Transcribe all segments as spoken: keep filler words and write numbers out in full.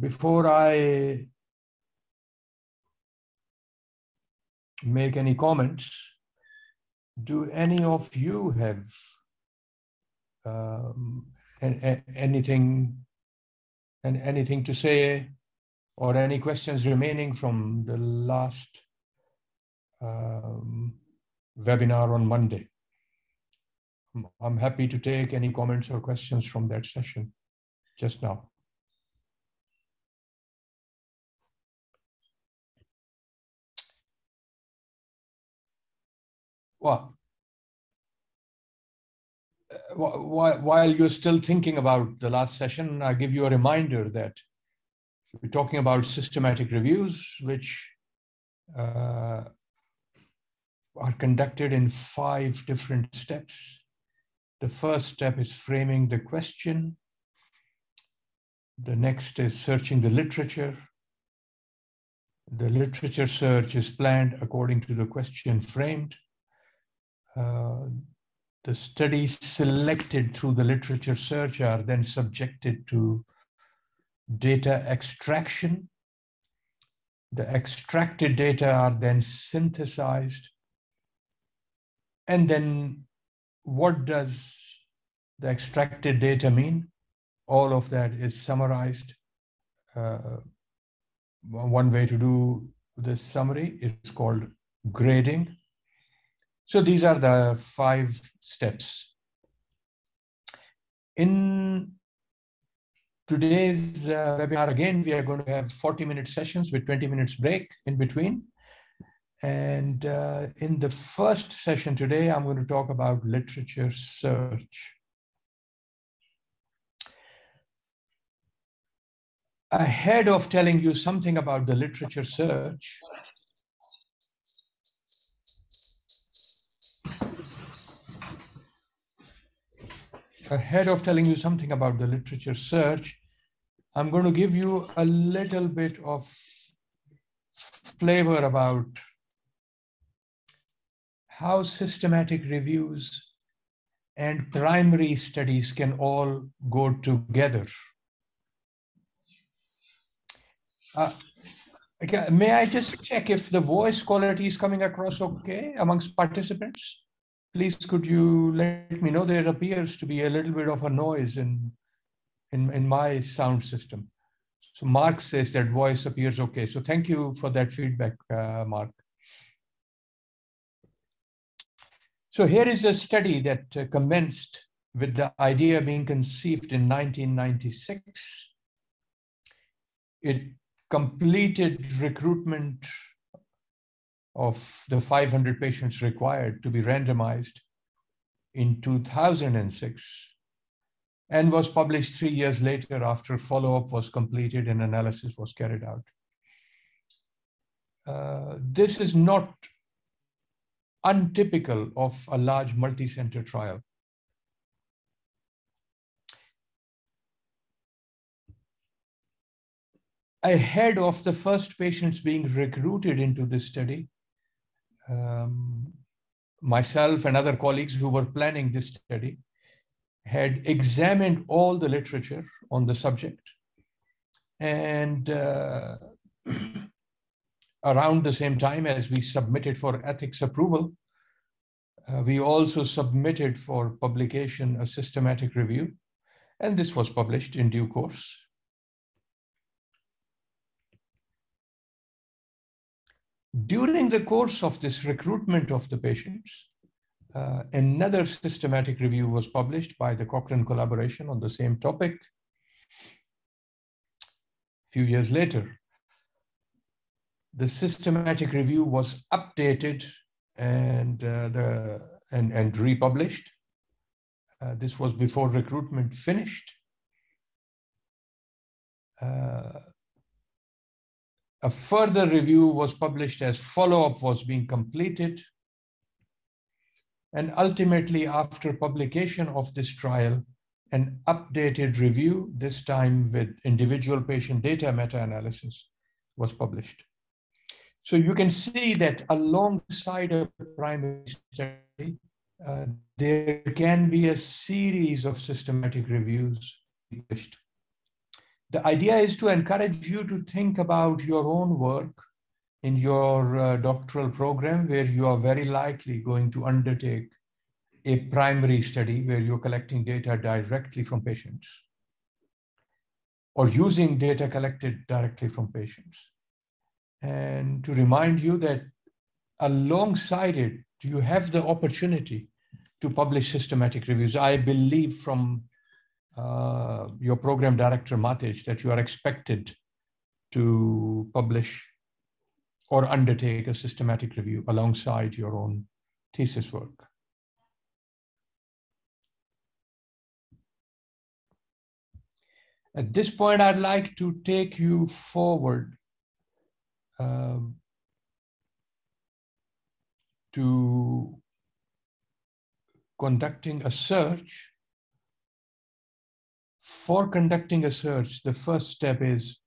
before I make any comments, do any of you have um, an, a, anything and anything to say, or any questions remaining from the last um, webinar on Monday? I'm happy to take any comments or questions from that session just now. Well, while you're still thinking about the last session, I give you a reminder that we're talking about systematic reviews, which uh, are conducted in five different steps. The first step is framing the question. The next is searching the literature. The literature search is planned according to the question framed. Uh, the studies selected through the literature search are then subjected to data extraction. The extracted data are then synthesized. And then what does the extracted data mean? All of that is summarized. Uh, one way to do this summary is called grading. So these are the five steps. In today's uh, webinar, again, we are going to have forty minute sessions with twenty minutes break in between. And uh, in the first session today, I'm going to talk about literature search. Ahead of telling you something about the literature search, Ahead of telling you something about the literature search, I'm going to give you a little bit of flavor about how systematic reviews and primary studies can all go together. Uh, okay, may I just check if the voice quality is coming across okay amongst participants? Please, could you let me know? There appears to be a little bit of a noise in, in, in my sound system. So Mark says that voice appears okay. So thank you for that feedback, uh, Mark. So here is a study that uh, commenced with the idea being conceived in nineteen ninety-six. It completed recruitment of the five hundred patients required to be randomized in two thousand six, and was published three years later after follow-up was completed and analysis was carried out. Uh, this is not untypical of a large multi-center trial. Ahead of the first patients being recruited into this study, Um, myself and other colleagues who were planning this study had examined all the literature on the subject, and uh, around the same time as we submitted for ethics approval, uh, we also submitted for publication a systematic review, and this was published in due course. During the course of this recruitment of the patients, uh, another systematic review was published by the Cochrane collaboration on the same topic a few years later. The systematic review was updated and, uh, the, and, and republished. Uh, this was before recruitment finished. Uh, A further review was published as follow-up was being completed. And ultimately, after publication of this trial, an updated review, this time with individual patient data meta-analysis, was published. So you can see that alongside a primary study, uh, there can be a series of systematic reviews published. The idea is to encourage you to think about your own work in your uh, doctoral program, where you are very likely going to undertake a primary study where you're collecting data directly from patients or using data collected directly from patients. And to remind you that alongside it, you have the opportunity to publish systematic reviews. I believe from uh, your program director, Matej, that you are expected to publish or undertake a systematic review alongside your own thesis work. At this point, I'd like to take you forward um, to conducting a search. For conducting a search, the first step is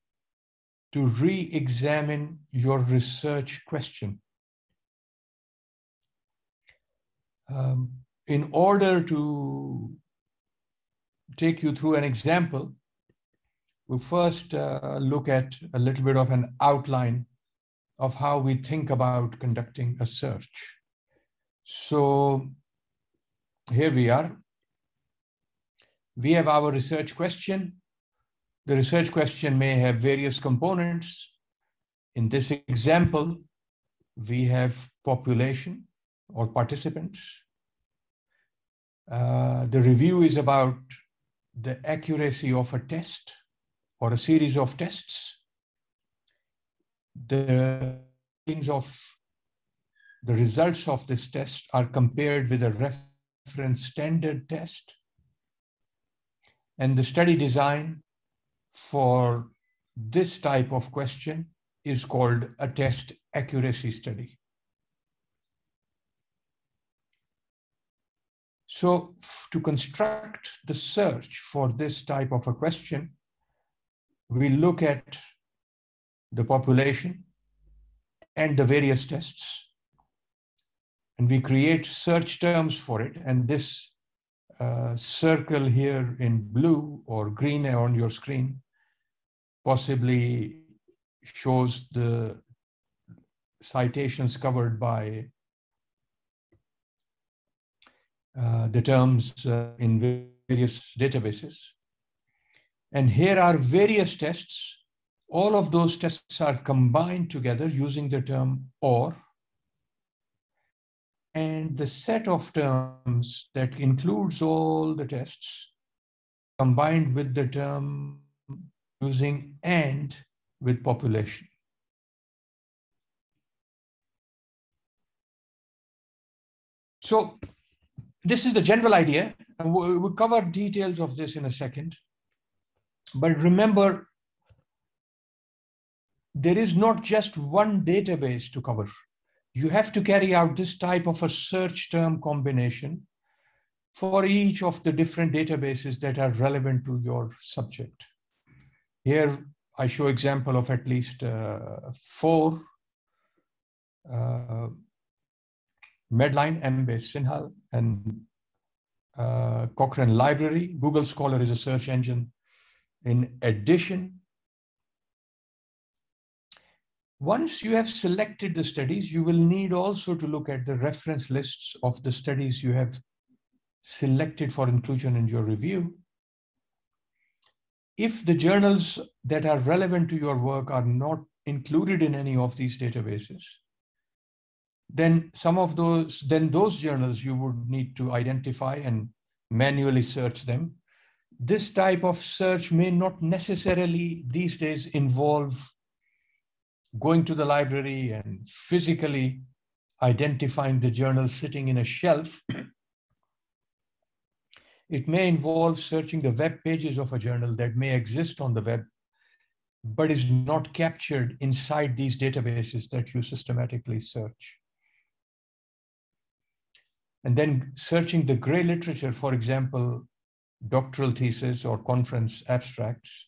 to re-examine your research question. Um, in order to take you through an example, we'll first uh, look at a little bit of an outline of how we think about conducting a search. So here we are. We have our research question. The research question may have various components. In this example, we have population or participants. Uh, the review is about the accuracy of a test or a series of tests, the things of the results of this test are compared with a reference standard test, and the study design for this type of question is called a test accuracy study. So to construct the search for this type of a question, we look at the population and the various tests, and we create search terms for it. And this uh, circle here in blue or green on your screen possibly shows the citations covered by uh, the terms uh, in various databases. And here are various tests. All of those tests are combined together using the term or. And the set of terms that includes all the tests combined with the term using and with population. So this is the general idea. We'll cover details of this in a second. But remember, there is not just one database to cover. You have to carry out this type of a search term combination for each of the different databases that are relevant to your subject. Here, I show example of at least uh, four. Uh, Medline, Embase, CINHAL, and uh, Cochrane Library. Google Scholar is a search engine. In addition, once you have selected the studies, you will need also to look at the reference lists of the studies you have selected for inclusion in your review. If the journals that are relevant to your work are not included in any of these databases, then some of those, then those journals you would need to identify and manually search them. This type of search may not necessarily these days involve going to the library and physically identifying the journal sitting in a shelf. It may involve searching the web pages of a journal that may exist on the web, but is not captured inside these databases that you systematically search. And then searching the gray literature, for example, doctoral thesis or conference abstracts.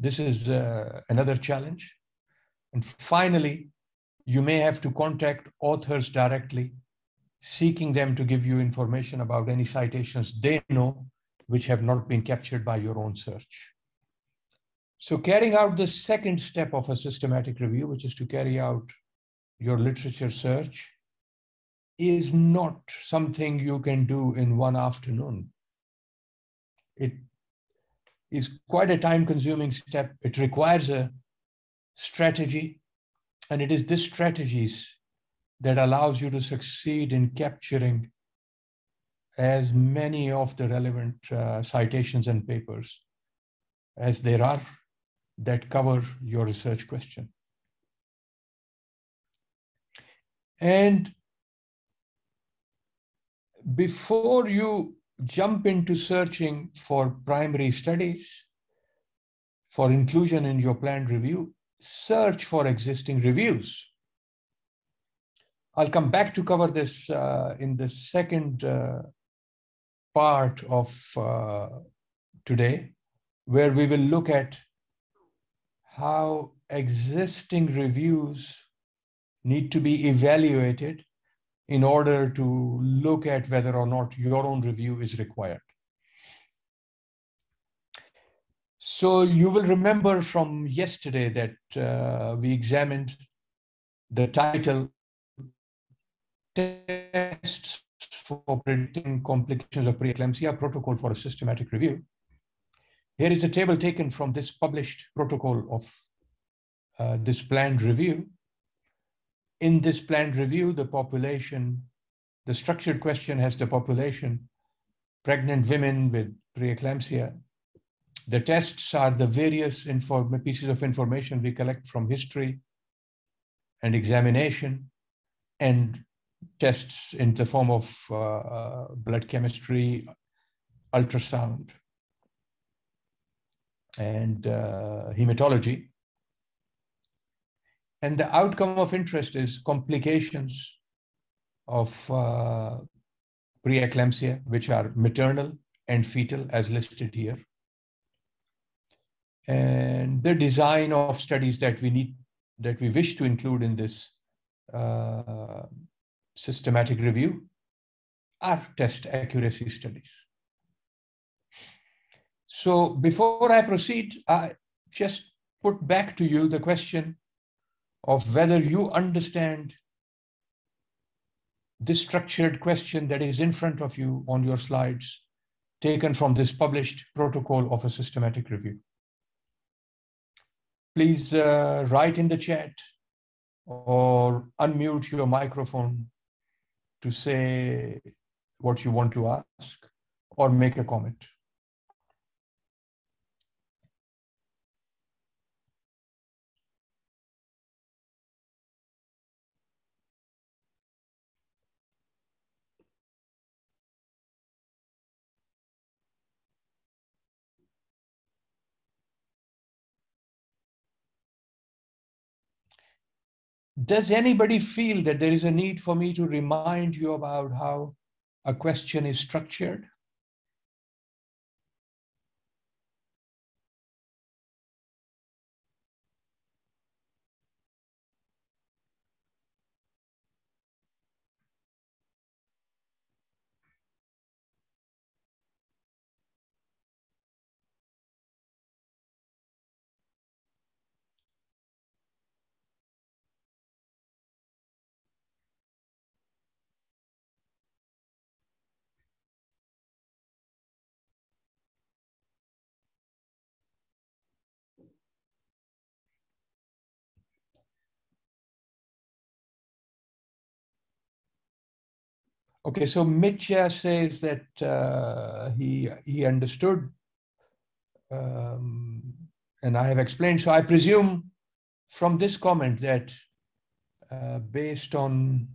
This is uh, another challenge. And finally, you may have to contact authors directly, seeking them to give you information about any citations they know which have not been captured by your own search. So carrying out the second step of a systematic review, which is to carry out your literature search, is not something you can do in one afternoon. It is quite a time-consuming step. It requires a strategy, and it is these strategies that allows you to succeed in capturing as many of the relevant uh, citations and papers as there are that cover your research question. And before you jump into searching for primary studies, for inclusion in your planned review, search for existing reviews. I'll come back to cover this uh, in the second uh, part of uh, today, where we will look at how existing reviews need to be evaluated in order to look at whether or not your own review is required. So you will remember from yesterday that uh, we examined the title Tests for Predicting Complications of Preeclampsia, Protocol for a Systematic Review. Here is a table taken from this published protocol of uh, this planned review. In this planned review, the population, the structured question has the population, pregnant women with preeclampsia. The tests are the various inform- pieces of information we collect from history and examination, and tests in the form of uh, blood chemistry, ultrasound, and uh, hematology. And the outcome of interest is complications of uh, preeclampsia, which are maternal and fetal as listed here. And the design of studies that we need, that we wish to include in this uh, systematic review are test accuracy studies. So before I proceed, I just put back to you the question of whether you understand this structured question that is in front of you on your slides, taken from this published protocol of a systematic review. Please uh, write in the chat or unmute your microphone to say what you want to ask or make a comment. Does anybody feel that there is a need for me to remind you about how a question is structured? Okay, so Mitya says that uh, he, he understood um, and I have explained. So I presume from this comment that uh, based on,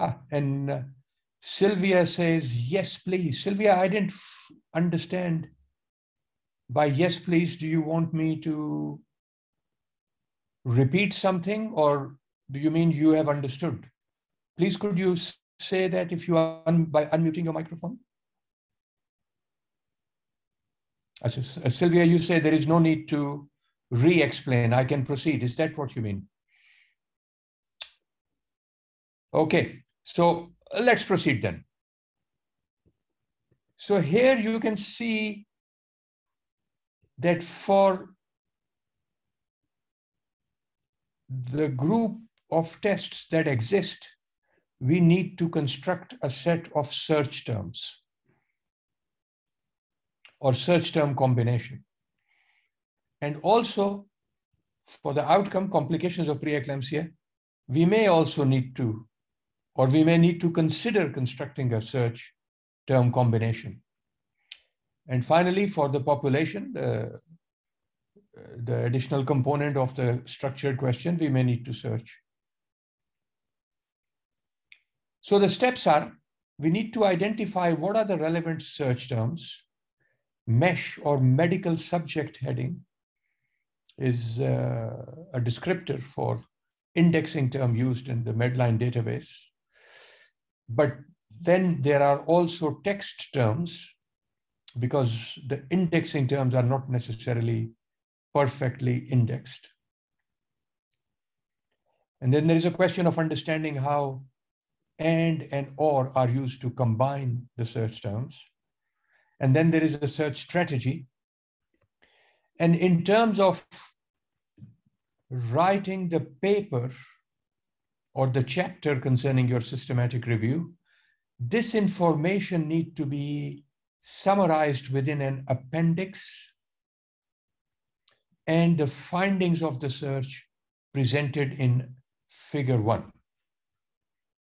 ah, and uh, Sylvia says, yes, please. Sylvia, I didn't f- understand by yes, please, do you want me to repeat something or do you mean you have understood? Please could you say that if you are un by unmuting your microphone. Just, uh, Sylvia, you say there is no need to re-explain. I can proceed. Is that what you mean? Okay, so let's proceed then. So here you can see that for the group of tests that exist, we need to construct a set of search terms or search term combination. And also for the outcome complications of preeclampsia, we may also need to, or we may need to consider constructing a search term combination. And finally, for the population, the, the additional component of the structured question, we may need to search. So the steps are, we need to identify what are the relevant search terms. Mesh or medical subject heading is uh, a descriptor for indexing term used in the Medline database. But then there are also text terms, because the indexing terms are not necessarily perfectly indexed. And then there is a question of understanding how and and or are used to combine the search terms. And then there is a search strategy. And in terms of writing the paper or the chapter concerning your systematic review, this information needs to be summarized within an appendix, and the findings of the search presented in figure one.